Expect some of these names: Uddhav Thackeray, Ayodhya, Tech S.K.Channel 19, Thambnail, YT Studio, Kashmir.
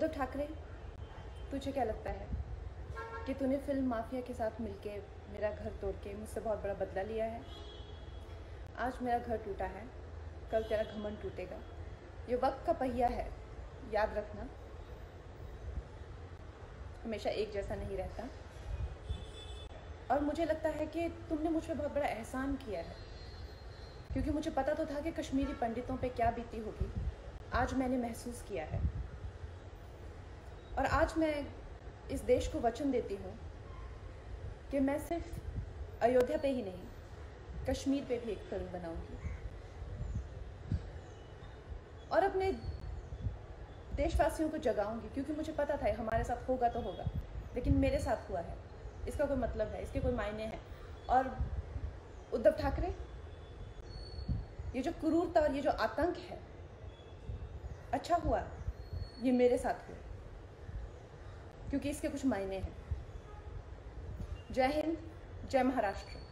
उद्धव ठाकरे, तुझे क्या लगता है कि तूने फिल्म माफिया के साथ मिलके मेरा घर तोड़ के मुझसे बहुत बड़ा बदला लिया है। आज मेरा घर टूटा है, कल तेरा घमंड टूटेगा। ये वक्त का पहिया है, याद रखना, हमेशा एक जैसा नहीं रहता। और मुझे लगता है कि तुमने मुझ पर बहुत बड़ा एहसान किया है, क्योंकि मुझे पता तो था कि कश्मीरी पंडितों पे क्या बीती होगी। आज मैंने महसूस किया है और आज मैं इस देश को वचन देती हूँ कि मैं सिर्फ अयोध्या पे ही नहीं, कश्मीर पे भी एक फिल्म बनाऊँगी और अपने देशवासियों को जगाऊँगी, क्योंकि मुझे पता था हमारे साथ होगा तो होगा, लेकिन मेरे साथ हुआ है, इसका कोई मतलब है, इसके कोई मायने हैं। और उद्धव ठाकरे, ये जो क्रूरता और ये जो आतंक है, अच्छा हुआ ये मेरे साथ हुआ, क्योंकि इसके कुछ मायने हैं। जय हिंद, जय महाराष्ट्र।